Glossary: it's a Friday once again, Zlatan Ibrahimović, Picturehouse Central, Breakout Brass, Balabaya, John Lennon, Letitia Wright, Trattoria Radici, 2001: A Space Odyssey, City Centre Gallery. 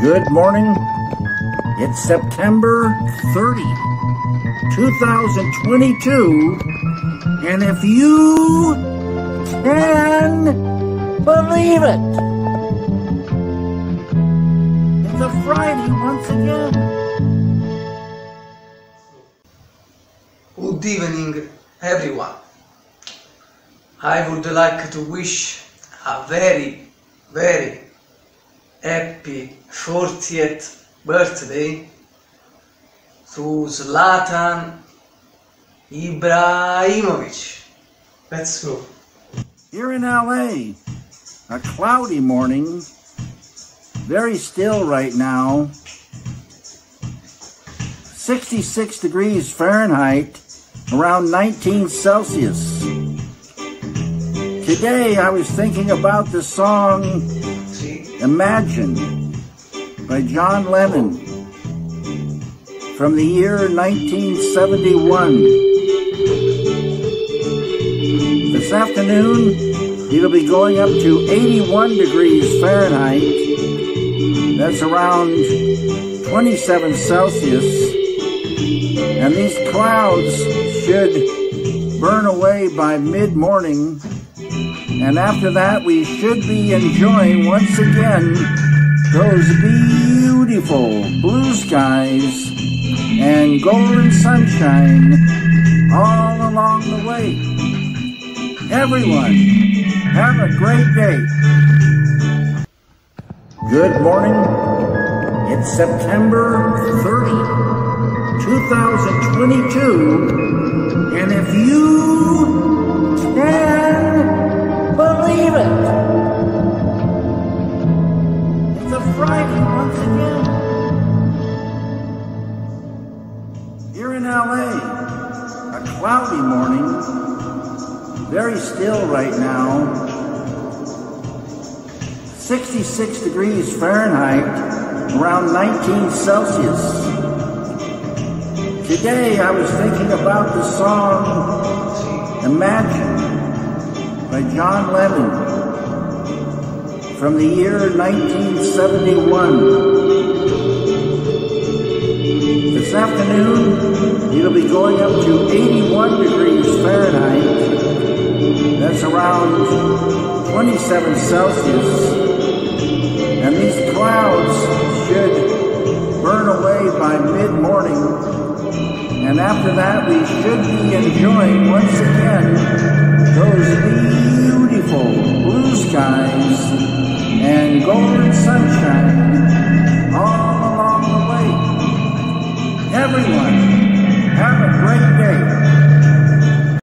Good morning. It's September 30, 2022, and if you can believe it, it's a Friday once again. Good evening, everyone. I would like to wish a very, very happy 40th birthday to Zlatan Ibrahimović. Let's go. Here in LA, a cloudy morning, very still right now, 66 degrees Fahrenheit, around 19 Celsius. Today I was thinking about the song Imagine by John Lennon from the year 1971. This afternoon, it'll be going up to 81 degrees Fahrenheit. That's around 27 Celsius. And these clouds should burn away by mid-morning. And after that, we should be enjoying once again those beautiful blue skies and golden sunshine all along the way. Everyone, have a great day. Good morning. It's September 30, 2022, and if you can believe it, Friday once again. Here in LA, a cloudy morning, very still right now, 66 degrees Fahrenheit, around 19 Celsius. Today I was thinking about the song Imagine by John Lennon from the year 1971. This afternoon, it'll be going up to 81 degrees Fahrenheit. That's around 27 Celsius. And these clouds should burn away by mid-morning. And after that, we should be enjoying once again those beautiful blue skies and golden sunshine all along the way. Everyone,